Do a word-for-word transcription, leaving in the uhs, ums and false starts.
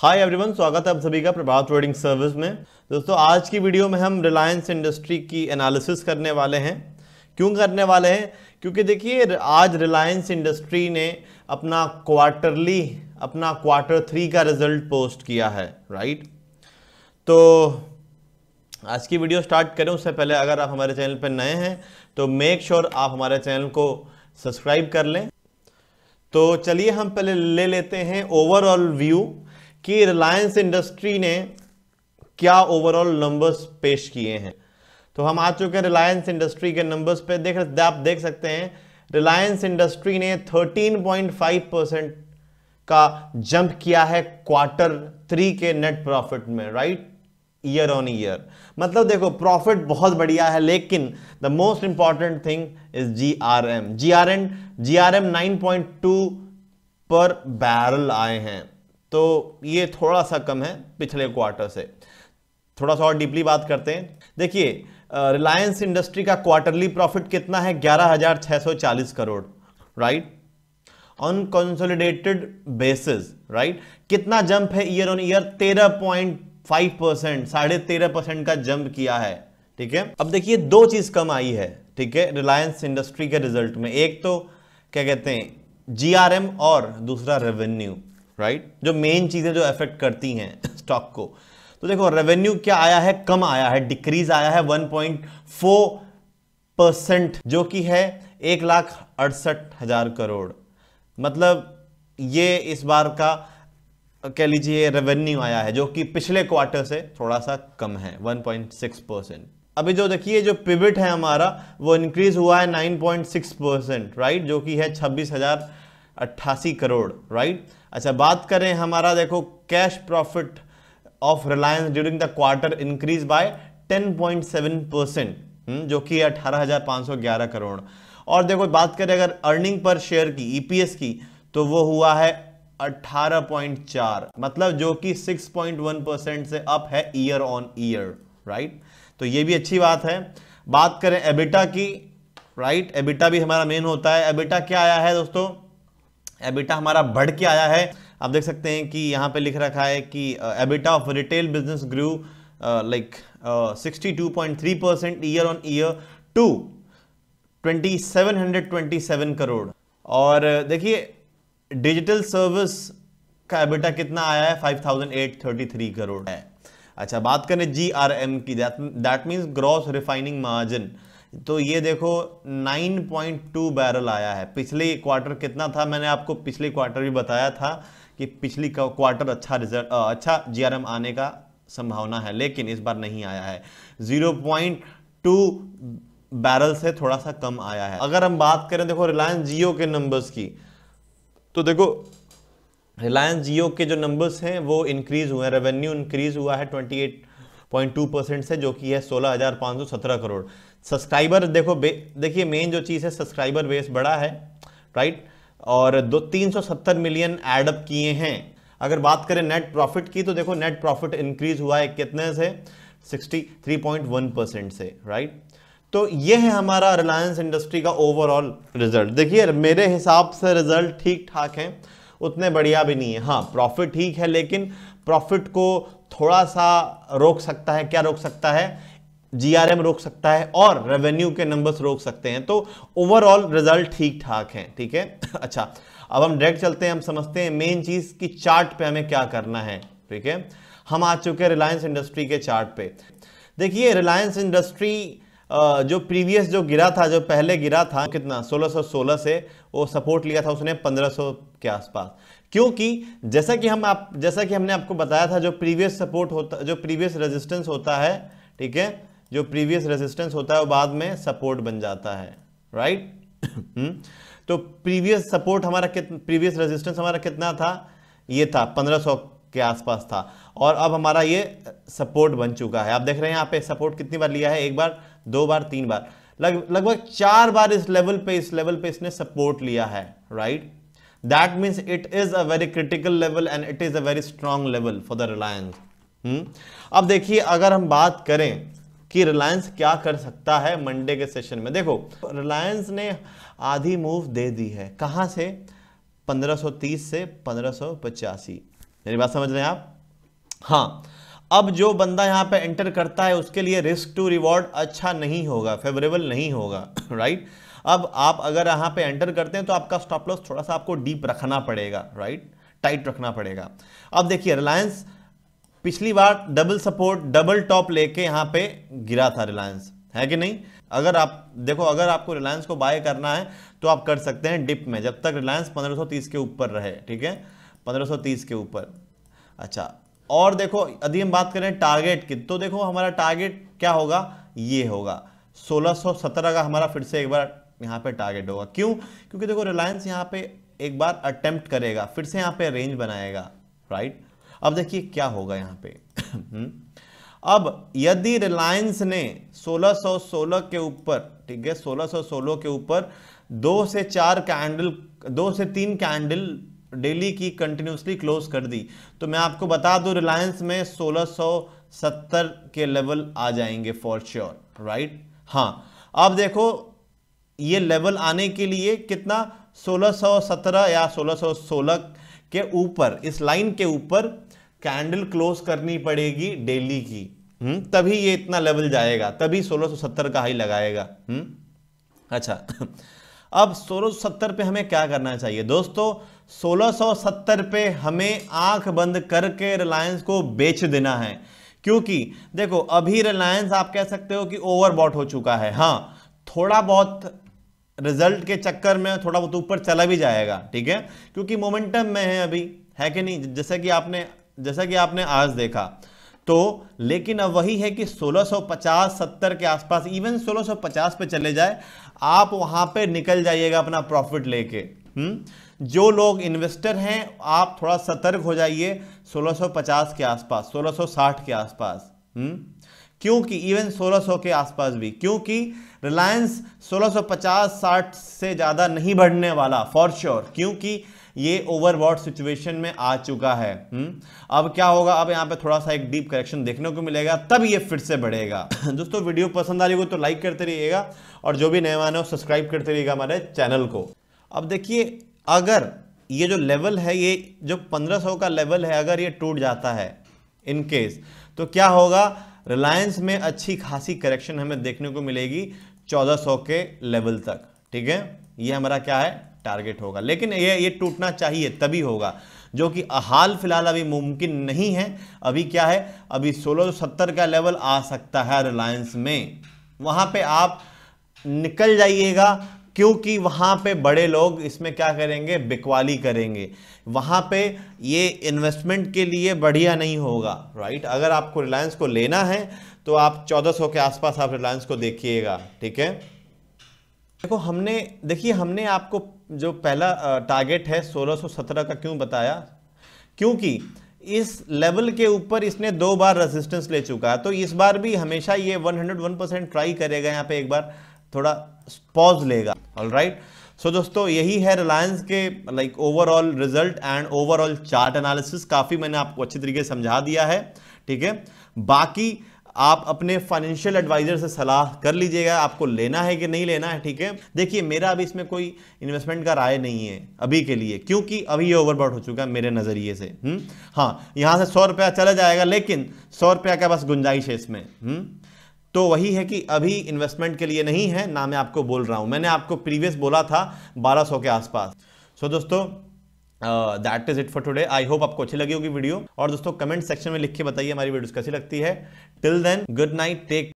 Hi everyone, स्वागत है आप सभी का प्रभात ट्रेडिंग सर्विस में। दोस्तों, आज की वीडियो में हम रिलायंस इंडस्ट्री की एनालिसिस करने वाले हैं। क्यों करने वाले हैं? क्योंकि देखिए, आज रिलायंस इंडस्ट्री ने अपना क्वार्टरली अपना क्वार्टर थ्री का रिजल्ट पोस्ट किया है, राइट। तो आज की वीडियो स्टार्ट करें उससे पहले अगर आप हमारे चैनल पर नए हैं तो मेक श्योर आप हमारे चैनल को सब्सक्राइब कर लें। तो चलिए हम पहले ले लेते हैं ओवरऑल व्यू कि रिलायंस इंडस्ट्री ने क्या ओवरऑल नंबर्स पेश किए हैं। तो हम आ चुके हैं रिलायंस इंडस्ट्री के नंबर्स पे। देख आप देख सकते हैं रिलायंस इंडस्ट्री ने तेरह पॉइंट पाँच परसेंट का जंप किया है क्वार्टर थ्री के नेट प्रॉफिट में, राइट, ईयर ऑन ईयर। मतलब देखो, प्रॉफिट बहुत बढ़िया है, लेकिन the most important thing is G R M G R M G R M nine point two per barrel आए हैं। तो ये थोड़ा सा कम है पिछले क्वार्टर से। थोड़ा सा और डीपली बात करते हैं। देखिए, रिलायंस इंडस्ट्री का क्वार्टरली प्रॉफिट कितना है? ग्यारह हज़ार छः सौ चालीस crore, right, on consolidated basis, right. कितना जंप है ईयर ऑन ईयर? तेरह पॉइंट फाइव परसेंट, साढ़े तेरह परसेंट का जंप किया है, ठीक है। अब देखिए, दो चीज़ कम आई है, ठीक है, रिलायंस इंडस्ट्री के रिजल्ट में। एक तो क्या कहते हैं जी आर एम और दूसरा रेवेन्यू, राइट right? जो मेन चीज़ें जो अफेक्ट करती हैं स्टॉक को। तो देखो, रेवेन्यू क्या आया है? कम आया है, डिक्रीज आया है वन पॉइंट फोर परसेंट, जो कि है एक लाख अड़सठ हज़ार करोड़। मतलब ये इस बार का कह लीजिए रेवेन्यू आया है, जो कि पिछले क्वार्टर से थोड़ा सा कम है, वन पॉइंट सिक्स परसेंट। अभी जो देखिए, जो पिवट है हमारा वो इंक्रीज हुआ है nine point six percent, right, जो कि है छब्बीस हज़ार अट्ठासी करोड़, राइट। अच्छा, बात करें हमारा, देखो, cash profit of Reliance during the quarter increase by ten point seven percent, जो कि अठारह हज़ार पाँच सौ ग्यारह करोड़। और देखो, बात करें अगर अर्निंग पर शेयर की, ईपीएस की, तो वो हुआ है अठारह पॉइंट चार, मतलब जो कि सिक्स पॉइंट वन परसेंट से अप है ईयर ऑन ईयर, राइट। तो ये भी अच्छी बात है। बात करें एबिटा की, राइट, एबिटा भी हमारा मेन होता है। एबिटा क्या आया है दोस्तों? एबिटा हमारा बढ़ के आया है। आप देख सकते हैं कि यहाँ पे लिख रखा है कि EBITDA of retail business grew like sixty two point three percent year on year to two thousand seven hundred twenty seven crore. और देखिए, डिजिटल सर्विस का एबिटा कितना आया है? Five thousand eight thirty three crore है। अच्छा, बात करें जी आर एम की, that means gross refining margin, तो ये देखो नाइन पॉइंट टू बैरल आया है। पिछले क्वार्टर कितना था? मैंने आपको पिछले क्वार्टर भी बताया था कि पिछली क्वार्टर अच्छा रिजल्ट अच्छा जीआरएम आने का संभावना है, लेकिन इस बार नहीं आया है। ज़ीरो पॉइंट टू बैरल से थोड़ा सा कम आया है। अगर हम बात करें, देखो, रिलायंस जियो के नंबर्स की, तो देखो रिलायंस जियो के जो नंबर्स हैं वो इंक्रीज़ हुए हैं। रेवेन्यू इंक्रीज़ हुआ है twenty eight point two percent से, जो कि है सोलह हज़ार पाँच सौ सत्रह करोड़। सब्सक्राइबर देखो, देखिए मेन जो चीज़ है सब्सक्राइबर बेस बड़ा है, राइट, और दो तीन सौ सत्तर मिलियन एडअप किए हैं। अगर बात करें नेट प्रॉफिट की, तो देखो नेट प्रॉफिट इंक्रीज हुआ है कितने से? Sixty three point one percent से, राइट। तो ये है हमारा रिलायंस इंडस्ट्री का ओवरऑल रिजल्ट। देखिए, मेरे हिसाब से रिजल्ट ठीक ठाक हैं, उतने बढ़िया भी नहीं है। हाँ, प्रॉफिट ठीक है, लेकिन प्रॉफिट को थोड़ा सा रोक सकता है। क्या रोक सकता है? जीआरएम रोक सकता है और रेवेन्यू के नंबर्स रोक सकते हैं। तो ओवरऑल रिजल्ट ठीक ठाक हैं, ठीक है। अच्छा, अब हम डायरेक्ट चलते हैं, हम समझते हैं मेन चीज़ की चार्ट पे हमें क्या करना है, ठीक है। हम आ चुके हैं रिलायंस इंडस्ट्री के चार्ट पे। देखिए, रिलायंस इंडस्ट्री जो प्रीवियस जो गिरा था, जो पहले गिरा था कितना, सोलह सौ सोलह से वो सपोर्ट लिया था उसने पंद्रह सौ के आसपास, क्योंकि जैसा कि हम आप जैसा कि हमने आपको बताया था, जो प्रीवियस सपोर्ट होता जो प्रीवियस रेजिस्टेंस होता है, ठीक है, जो प्रीवियस रेजिस्टेंस होता है वो बाद में सपोर्ट बन जाता है, राइट। तो प्रीवियस सपोर्ट हमारा कितना प्रीवियस रेजिस्टेंस हमारा कितना था? ये था पंद्रह सौ के आसपास था, और अब हमारा ये सपोर्ट बन चुका है। आप देख रहे हैं यहाँ पे सपोर्ट कितनी बार लिया है? एक बार, दो बार, तीन बार, लग लगभग चार बार इस लेवल पे इस लेवल पे इसने सपोर्ट लिया है, right. That means it is a very critical level and it is a very strong level for the Reliance. अब देखिए, अगर हम बात करें कि रिलायंस क्या कर सकता है मंडे के सेशन में, देखो रिलायंस ने आधी मूव दे दी है। कहाँ से? पंद्रह सौ तीस से पंद्रह सौ पचासी, मेरी बात समझ रहे हैं आप। हाँ, अब जो बंदा यहाँ पे एंटर करता है उसके लिए रिस्क टू रिवॉर्ड अच्छा नहीं होगा, फेवरेबल नहीं होगा, राइट। अब आप अगर यहाँ पे एंटर करते हैं तो आपका स्टॉप लॉस थोड़ा सा आपको डीप रखना पड़ेगा, राइट, टाइट रखना पड़ेगा। अब देखिए रिलायंस पिछली बार डबल सपोर्ट डबल टॉप लेके यहाँ पे गिरा था रिलायंस, है कि नहीं। अगर आप देखो, अगर आपको रिलायंस को बाय करना है तो आप कर सकते हैं डिप में, जब तक रिलायंस पंद्रह सौ तीस के ऊपर रहे, ठीक है, पंद्रह सौ तीस के ऊपर। अच्छा, और देखो यदि हम बात करें टारगेट की, तो देखो हमारा टारगेट क्या होगा, ये होगा सोलह सौ सत्रह का हमारा फिर से एक बार यहाँ पे टारगेट होगा। क्यों? क्योंकि देखो रिलायंस यहाँ पे एक बार अटेम्प्ट करेगा, फिर से यहाँ पे रेंज बनाएगा, राइट। अब देखिए क्या होगा यहाँ पे अब यदि रिलायंस ने सोलह सौ सोलह के ऊपर, ठीक है, सोलह सौ सोलह के ऊपर दो से चार कैंडल, दो से तीन कैंडल डेली की कंटिन्यूसली क्लोज कर दी, तो मैं आपको बता दूं रिलायंस में सोलह सौ सत्तर के लेवल आ जाएंगे फॉर श्योर, राइट। हाँ, अब देखो ये लेवल आने के लिए कितना, सोलह सौ सत्रह या सोलह सौ सोलह के ऊपर, इस लाइन के ऊपर कैंडल क्लोज करनी पड़ेगी डेली की, हुँ? तभी ये इतना लेवल जाएगा, तभी सोलह सौ सत्तर का हाई लगाएगा, हुँ? अच्छा अब सोलह सौ सत्तर पे हमें क्या करना चाहिए दोस्तों, सोलह सौ सत्तर पे हमें आंख बंद करके रिलायंस को बेच देना है। क्योंकि देखो अभी रिलायंस आप कह सकते हो कि ओवरबॉट हो चुका है, हाँ, थोड़ा बहुत रिजल्ट के चक्कर में थोड़ा बहुत ऊपर चला भी जाएगा, ठीक है, क्योंकि मोमेंटम में है अभी, है कि नहीं, जैसा कि आपने जैसा कि आपने आज देखा। तो लेकिन अब वही है कि सोलह सौ पचास सत्तर के आसपास, इवन सोलह सौ पचास पे चले जाए आप वहाँ पे निकल जाइएगा अपना प्रॉफिट लेके, हम जो लोग इन्वेस्टर हैं आप थोड़ा सतर्क हो जाइए सोलह सौ पचास के आसपास, सोलह सौ साठ के आसपास, हम क्योंकि इवन सोलह सौ के आसपास भी, क्योंकि रिलायंस सोलह सौ पचास साठ से ज़्यादा नहीं बढ़ने वाला फॉर श्योर, क्योंकि ये ओवरबॉट सिचुएशन में आ चुका है। हुँ? अब क्या होगा, अब यहाँ पे थोड़ा सा एक डीप करेक्शन देखने को मिलेगा, तब ये फिर से बढ़ेगा। दोस्तों वीडियो पसंद आ रही हो तो लाइक करते रहिएगा, और जो भी नए आए हो सब्सक्राइब करते रहिएगा हमारे चैनल को। अब देखिए अगर ये जो लेवल है, ये जो पंद्रह सौ का लेवल है, अगर ये टूट जाता है इनकेस, तो क्या होगा, रिलायंस में अच्छी खासी करेक्शन हमें देखने को मिलेगी चौदह सौ के लेवल तक, ठीक है, ये हमारा क्या है टारगेट होगा। लेकिन ये ये टूटना चाहिए तभी होगा, जो कि हाल फिलहाल अभी मुमकिन नहीं है। अभी क्या है, अभी सोलह सौ सत्तर का लेवल आ सकता है रिलायंस में, वहाँ पे आप निकल जाइएगा, क्योंकि वहाँ पे बड़े लोग इसमें क्या करेंगे, बिकवाली करेंगे, वहाँ पे ये इन्वेस्टमेंट के लिए बढ़िया नहीं होगा, राइट। अगर आपको रिलायंस को लेना है तो आप चौदह सौ के आसपास आप रिलायंस को देखिएगा, ठीक है। देखो हमने देखिए हमने आपको जो पहला टारगेट है सोलह सौ सत्रह का क्यों बताया, क्योंकि इस लेवल के ऊपर इसने दो बार रेजिस्टेंस ले चुका है, तो इस बार भी हमेशा ये एक सौ एक परसेंट ट्राई करेगा, यहाँ पे एक बार थोड़ा पॉज लेगा, ऑल राइट। सो दोस्तों यही है रिलायंस के like overall result and overall chart analysis, काफ़ी मैंने आपको अच्छी तरीके से समझा दिया है, ठीक है। बाकी आप अपने फाइनेंशियल एडवाइजर से सलाह कर लीजिएगा आपको लेना है कि नहीं लेना है, ठीक है। देखिए मेरा अभी इसमें कोई इन्वेस्टमेंट का राय नहीं है अभी के लिए, क्योंकि अभी ये ओवरबॉट हो चुका है मेरे नज़रिए से, हुँ? हाँ, यहाँ से सौ रुपया चला जाएगा, लेकिन सौ रुपया का बस गुंजाइश है इसमें, हुँ? तो वही है कि अभी इन्वेस्टमेंट के लिए नहीं है ना, मैं आपको बोल रहा हूँ, मैंने आपको प्रीवियस बोला था बारह सौ के आसपास। सो so, दोस्तों that is it for today, I hope आपको अच्छी लगी होगी वीडियो, और दोस्तों कमेंट सेक्शन में लिख के बताइए हमारी वीडियोस कैसी लगती है। Till then good night, take